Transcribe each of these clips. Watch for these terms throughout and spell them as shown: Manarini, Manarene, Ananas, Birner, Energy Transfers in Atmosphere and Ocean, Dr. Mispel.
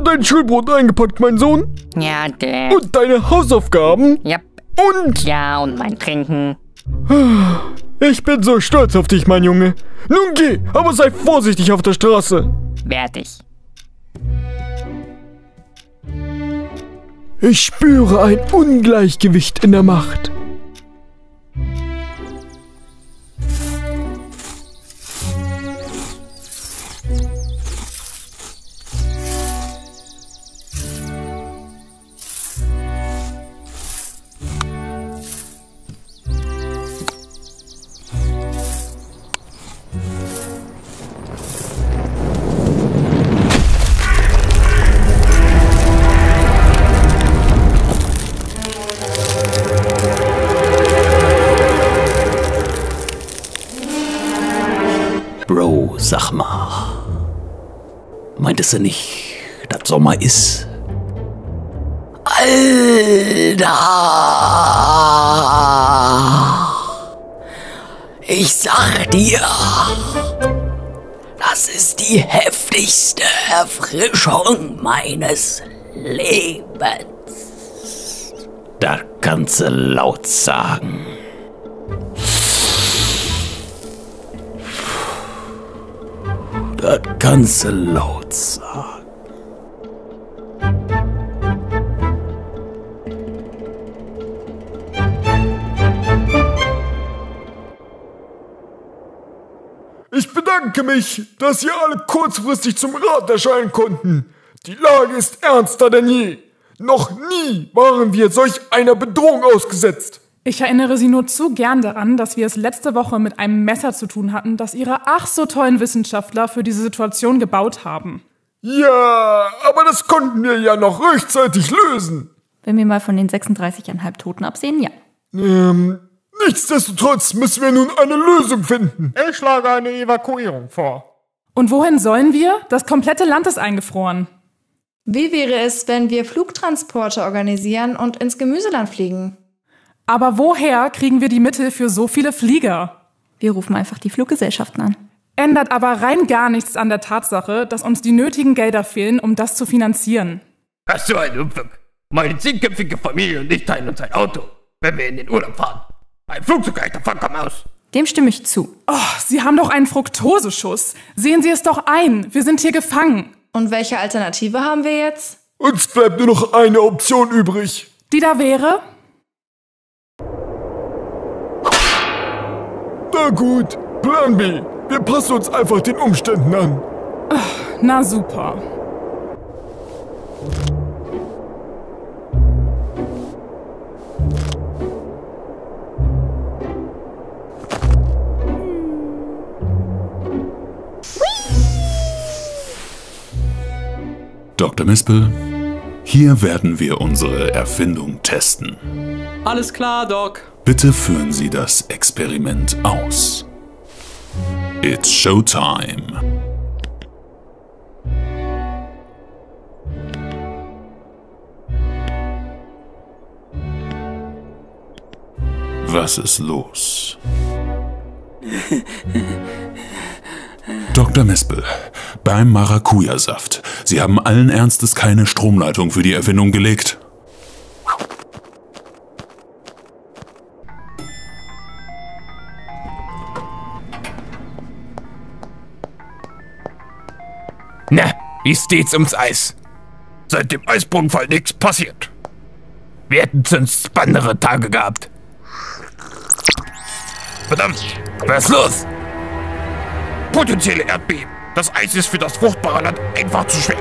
du dein Schulbrot eingepackt, mein Sohn? Ja, Dad. Und deine Hausaufgaben? Ja. Und? Ja, und mein Trinken. Ich bin so stolz auf dich, mein Junge. Nun geh, aber sei vorsichtig auf der Straße. Werd ich. Ich spüre ein Ungleichgewicht in der Macht. Bro, sag mal, meintest du nicht, dass Sommer ist? Alter! Ich sag dir, das ist die heftigste Erfrischung meines Lebens. Da kannst du laut sagen. Das kannst du laut sagen. Ich bedanke mich, dass ihr alle kurzfristig zum Rat erscheinen konnten. Die Lage ist ernster denn je. Noch nie waren wir solch einer Bedrohung ausgesetzt. Ich erinnere Sie nur zu gern daran, dass wir es letzte Woche mit einem Messer zu tun hatten, das Ihre ach so tollen Wissenschaftler für diese Situation gebaut haben. Ja, aber das konnten wir ja noch rechtzeitig lösen. Wenn wir mal von den 36,5 Toten absehen, ja. Nichtsdestotrotz müssen wir nun eine Lösung finden. Ich schlage eine Evakuierung vor. Und wohin sollen wir? Das komplette Land ist eingefroren. Wie wäre es, wenn wir Flugtransporte organisieren und ins Gemüseland fliegen? Aber woher kriegen wir die Mittel für so viele Flieger? Wir rufen einfach die Fluggesellschaften an. Ändert aber rein gar nichts an der Tatsache, dass uns die nötigen Gelder fehlen, um das zu finanzieren. Hast du einen Unfug? Meine 10-köpfige Familie und ich teilen uns ein Auto, wenn wir in den Urlaub fahren. Ein Flugzeug reicht davon kaum aus. Dem stimme ich zu. Oh, Sie haben doch einen Fruktoseschuss. Sehen Sie es doch ein. Wir sind hier gefangen. Und welche Alternative haben wir jetzt? Uns bleibt nur noch eine Option übrig. Die da wäre? Na gut, Plan B. Wir passen uns einfach den Umständen an. Ach, na super. Dr. Mispel, hier werden wir unsere Erfindung testen. Alles klar, Doc. Bitte führen Sie das Experiment aus. It's Showtime. Was ist los? Dr. Mispel, beim Maracuja-Saft. Sie haben allen Ernstes keine Stromleitung für die Erfindung gelegt. Na, wie steht's ums Eis? Seit dem Eisbrunnenfall nichts passiert. Wir hätten sonst spannendere Tage gehabt. Verdammt, was ist los? Potenzielle Erdbeben. Das Eis ist für das fruchtbare Land einfach zu schwer.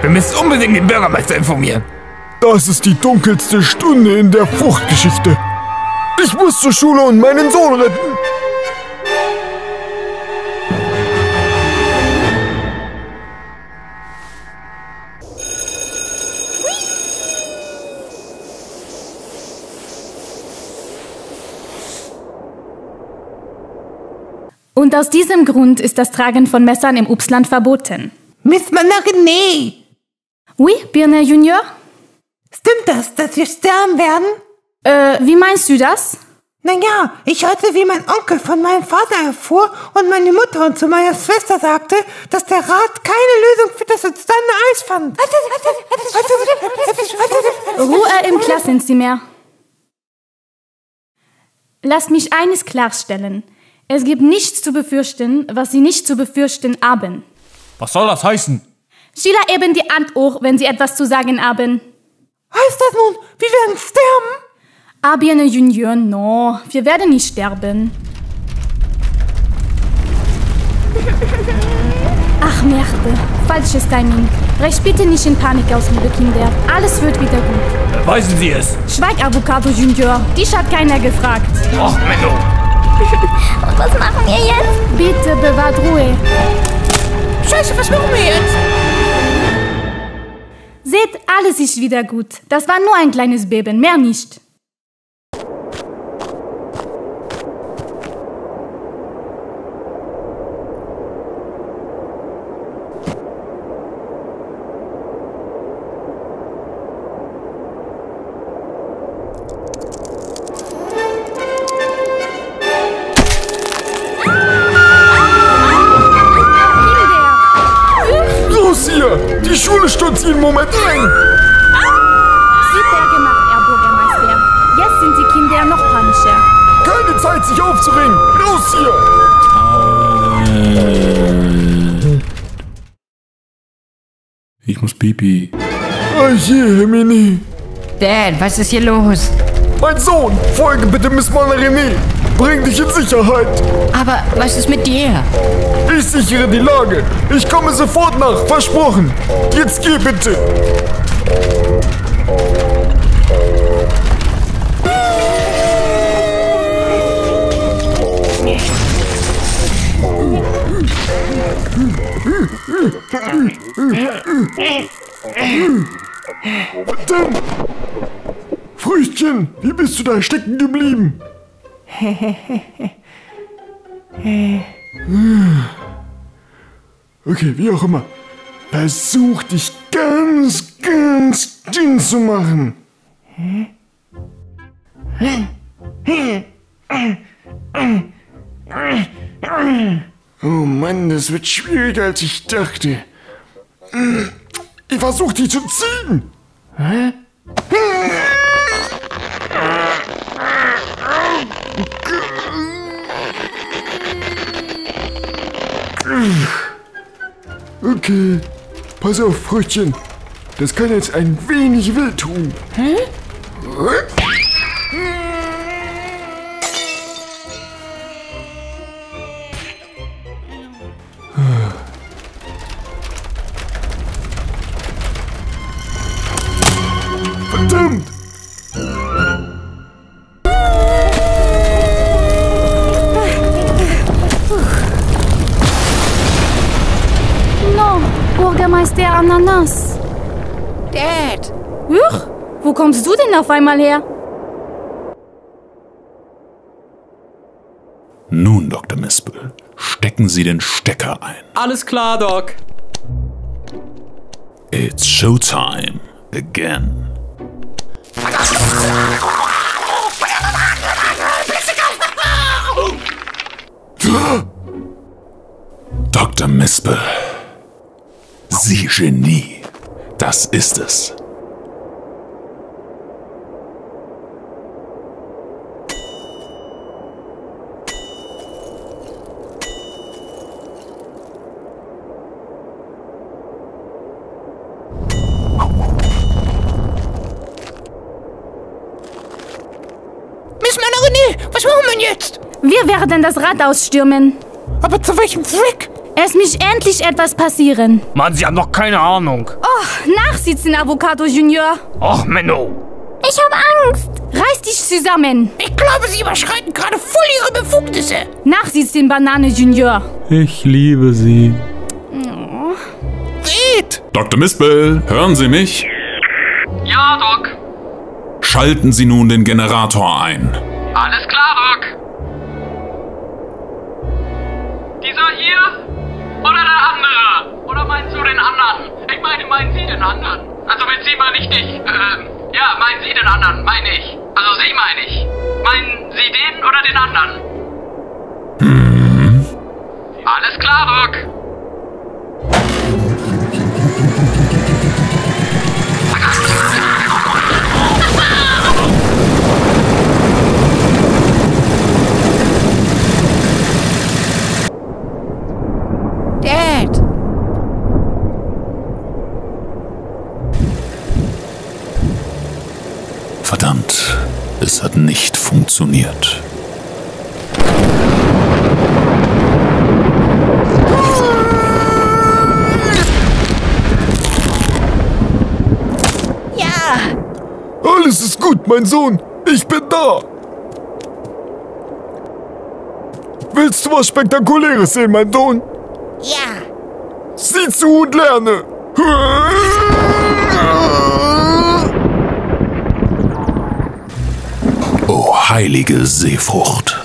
Wir müssen unbedingt den Bürgermeister informieren. Das ist die dunkelste Stunde in der Fruchtgeschichte. Ich muss zur Schule und meinen Sohn retten. Und aus diesem Grund ist das Tragen von Messern im Obstland verboten. Miss Manarene! Oui, Birner Junior? Stimmt das, dass wir sterben werden? Wie meinst du das? Naja, ich hörte, wie mein Onkel von meinem Vater erfuhr und meine Mutter und zu meiner Schwester sagte, dass der Rat keine Lösung für das entstandene Eis fand. Ruhe im Klassenzimmer. Lasst mich eines klarstellen. Es gibt nichts zu befürchten, was Sie nicht zu befürchten haben. Was soll das heißen? Schiller eben die Antwort, wenn Sie etwas zu sagen haben. Heißt das nun, wir werden sterben? Ah, bien, Junior, no. Wir werden nicht sterben. Ach, Merde. Falsches Timing. Brech bitte nicht in Panik aus, liebe Kinder. Alles wird wieder gut. Beweisen Sie es. Schweig, Avocado Junior. Dich hat keiner gefragt. Ach, Menno. Und was machen wir jetzt? Bitte bewahrt Ruhe. Scheiße, was machen wir jetzt? Seht, alles ist wieder gut. Das war nur ein kleines Beben, mehr nicht. Die Schule stürzt jeden Moment ein! Super gemacht, Herr Bürgermeister. Jetzt sind die Kinder noch panischer. Keine Zeit, sich aufzuregen! Los hier! Ich muss pipi. Oh je, Hermini. Dad, was ist hier los? Mein Sohn, folge bitte Miss René. Bring dich in Sicherheit. Aber was ist mit dir? Ich sichere die Lage. Ich komme sofort nach, versprochen. Jetzt geh bitte. Tim! Früchtchen, wie bist du da stecken geblieben? Okay, wie auch immer. Versuch dich ganz, ganz dünn zu machen. Oh Mann, das wird schwieriger, als ich dachte. Ich versuch dich zu ziehen. Hä? Okay, pass auf, Früchtchen. Das kann jetzt ein wenig wehtun. Hä? Verdammt! Bürgermeister Ananas. Dad! Huch, wo kommst du denn auf einmal her? Nun, Dr. Mispel, stecken Sie den Stecker ein. Alles klar, Doc. It's showtime again. Dr. Mispel. Sie Genie, das ist es. Miss Manarini, was machen wir jetzt? Wir werden das Rathaus stürmen. Aber zu welchem Zweck? Es muss endlich etwas passieren. Mann, Sie haben doch keine Ahnung. Oh, nachsitzen, Avocado Junior. Och, Menno. Ich habe Angst. Reiß dich zusammen. Ich glaube, Sie überschreiten gerade voll Ihre Befugnisse. Nachsitzen, Banane Junior. Ich liebe Sie. Oh. Geht. Dr. Mispel, hören Sie mich? Ja, Doc. Schalten Sie nun den Generator ein. Alles klar, Doc. Dieser hier... Oder der andere. Oder meinst du den anderen? Ich meine, meinen Sie den anderen? Also, wenn Sie mal nicht dich. Ja, meinen Sie den anderen, meine ich. Also Sie meine ich. Meinen Sie den oder den anderen? Hm. Alles klar, Doc. Verdammt, es hat nicht funktioniert. Ja! Alles ist gut, mein Sohn. Ich bin da. Willst du was Spektakuläres sehen, mein Sohn? Ja. Sieh zu und lerne. Heilige Seefrucht.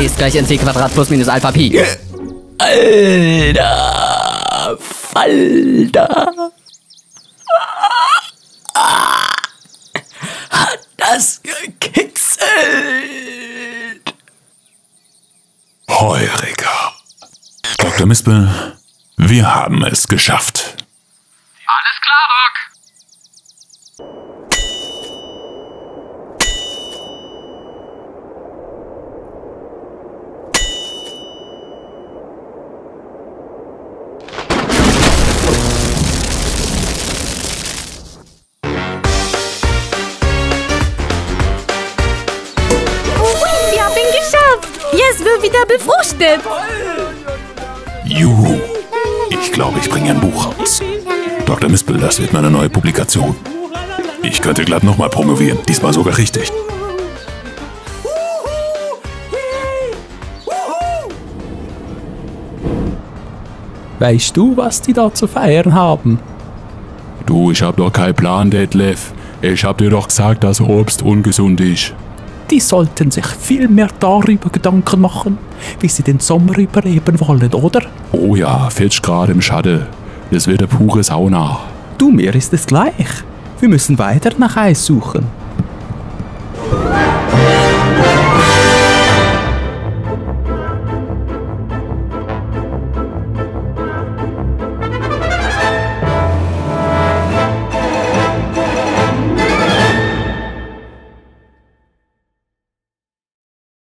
E ist gleich mc² plus minus Alpha Pi. Alter! Falter! Hat das gekitzelt! Heureka! Dr. Mispel, wir haben es geschafft. Alles klar, Doc. Wir haben ihn geschafft. Jetzt wird wieder befruchtet. Juhu. Ich glaube, ich bringe ein Buch raus. Dr. Mispel, das wird meine neue Publikation. Ich könnte glatt nochmal promovieren, diesmal sogar richtig. Weißt du, was die da zu feiern haben? Du, ich hab doch keinen Plan, Detlef. Ich hab dir doch gesagt, dass Obst ungesund ist. Die sollten sich viel mehr darüber Gedanken machen, wie sie den Sommer überleben wollen, oder? Oh ja, 40 Grad im Schatten. Das wird eine pure Sauna. Du, mir ist es gleich. Wir müssen weiter nach Eis suchen.